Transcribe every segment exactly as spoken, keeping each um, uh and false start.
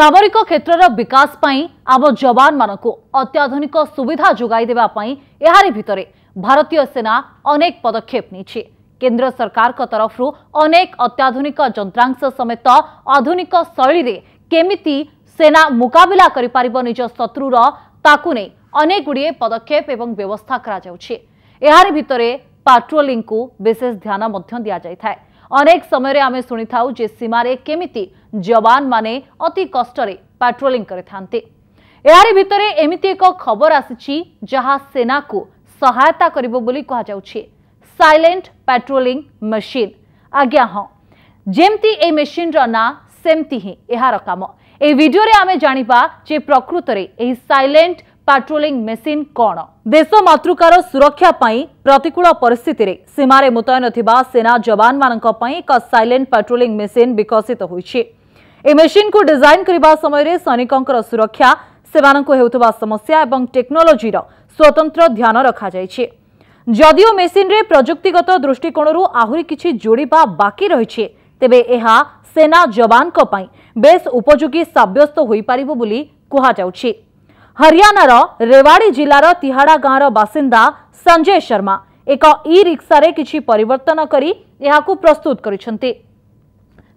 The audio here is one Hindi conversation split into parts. सामरिक क्षेत्र विकास पाई आम जवान मानक अत्याधुनिक सुविधा जोगाई देबा पाई एहारी भितरे भारतीय सेना अनेक पदक्षेप नेछि। केंद्र सरकार को तरफ रु अनेक अत्याधुनिक जंत्रांश समेत आधुनिक शैली रे केमिति सेना मुकाबला करि पारिबो निज शत्रु रो ताकु नै अनेक गुड़िए पदक्षेप एवं व्यवस्था करा जाउछि। एहारी भितरे पेट्रोलिंग को विशेष ध्यान मध्य दिया जाय थाय। अनेक समय आमे शुणी थाउ जे सीमारे केमिति जवान माने अति कष्टरे पेट्रोलिंग करि थांते। एहारी भितरे एमिति एक खबर आसीछि जहा सेना को सहायता करिबो बोली कहा जाउछि। Silent patrolling machine. आज्ञा हां, जेमती ए मशीन रो ना सेमती ही एहार काम। ए वीडियो रे आमे जानिबा जे प्रकृत रे एही साइलेंट पेट्रोलिंग मशीन कौन। देश मातृकार सुरक्षा पाई प्रतिकूल परिस्थिति रे सीमारे मुतयन थिबा सेना जवान मानक पाई एक साइलेंट पेट्रोलिंग मशीन विकसित होइछि। ए मशीन को डिजाइन करबा समय रे सैनिकंकर सुरक्षा सेवानंको हेउतबा समस्या एवं टेक्नोलोजी रो स्वतंत्र ध्यान रखा जाइछि। जदियो मशीन रे प्रजुक्तिगत दृष्टिकोण रु आहुरी किछि जोड़ीबा बाकी रहिछि, तेबे एहा सेना जवान को पाई बेस उपयोगी साब्यस्त होई पारिबो बोली कहा जाउछि। हरियाणार रेवाड़ी जिलार तिहाड़ा गाँव बासिंदा संजय शर्मा एक ई रिक्शा रे किछि परिवर्तन करी यहाकु प्रस्तुत करिसेंती।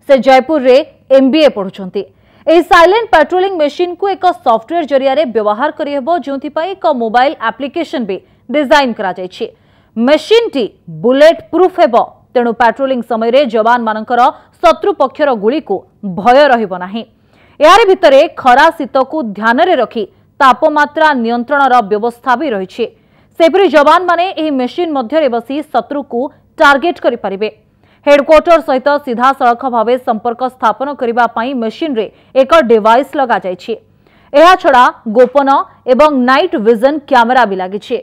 से जयपुर रे एमबीए पढुछंती। ए साइलेंट पेट्रोलिंग मशीन को एक सॉफ्टवेयर जरिया रे व्यवहार करि हेबो, जोंथि पई एक मोबाइल एप्लिकेशन भी डिजाइन करा जाय छै। मशीन टी बुलेट प्रूफ हेबो, तेणु पेट्रोलिंग समय रे जवान मानकर शत्रु पक्षर गुली को भय रहिबो नाही। यार भितरे खरा शीत को ध्यान रे रखी तापमात्रा नियंत्रण व्यवस्था भी रही है। जवान माने एही मशीन मध्य बसी शत्रु को टार्गेट करि परिबे। हेडक्वार्टर सहित सीधा सड़क भाव संपर्क स्थापन करिबा पाई मशीन रे एक डिवाइस लगा जाइछि। एहा छड़ा गोपन एवं नाइट विजन कैमरा भी लागिछि।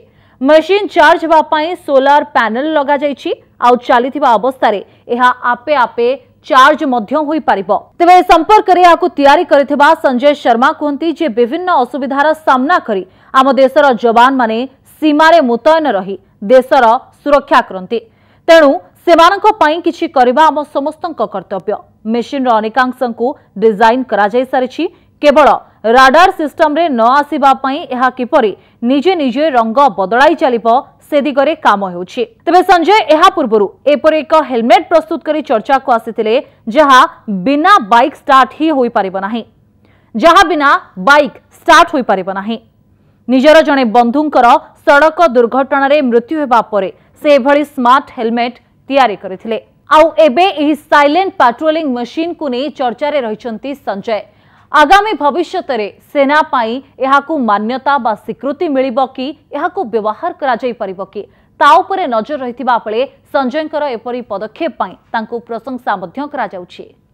मशीन चार्ज बा पाई सोलर पैनल लगा जाइछि। आ चलिथिबा अवस्था रे एहा आपे आपे चार्ज मध्यम होई पारिबो। तेबे संपर्क रे आकु तयारी करथिबा संजय शर्मा कोंती जे विभिन्न असुविधार सामना करी आम देशर जवान माने सीमारे मुतयन रही देशर सुरक्षा करंती। तेणु सेमानक पई किछि करबा आम समस्तक कर्तव्य। मशीन रो अनेकांशंकु डिजाइन करा जाय सारिछि। केवल राडार सिस्टम रे न आसीबा पई एहा किपरि निजे निजे रंग बदलाई चलिबो से दिगरे काम हेउछि। तबे संजय एहा पूर्वरु एपर एक हेलमेट प्रस्तुत करी चर्चा को आसीथिले जहा बिना बाइक स्टार्ट ही होई पारिबो नाही। जहा बिना बाइक स्टार्ट होई पारिबो नाही। निजर जने बंधुंकर सड़क दुर्घटना रे मृत्यु हेबा परे से एभली स्मार्ट हेलमेट तयारी करिथिले। आउ एबे एही साइलेंट पेट्रोलिंग मशीन को नै चर्चा रे रहिचंती संजय। आगामी भविष्य रे सेना पाई एहाकु मान्यता बा स्वीकृति मिलिबो कि एहाकु व्यवहार करा जाई परिबो कि ता उपरे नजर रहितिबा पळे संजयकर एपरि पदक्षेप पाई तांकु प्रशंसा मध्य करा जाउछि।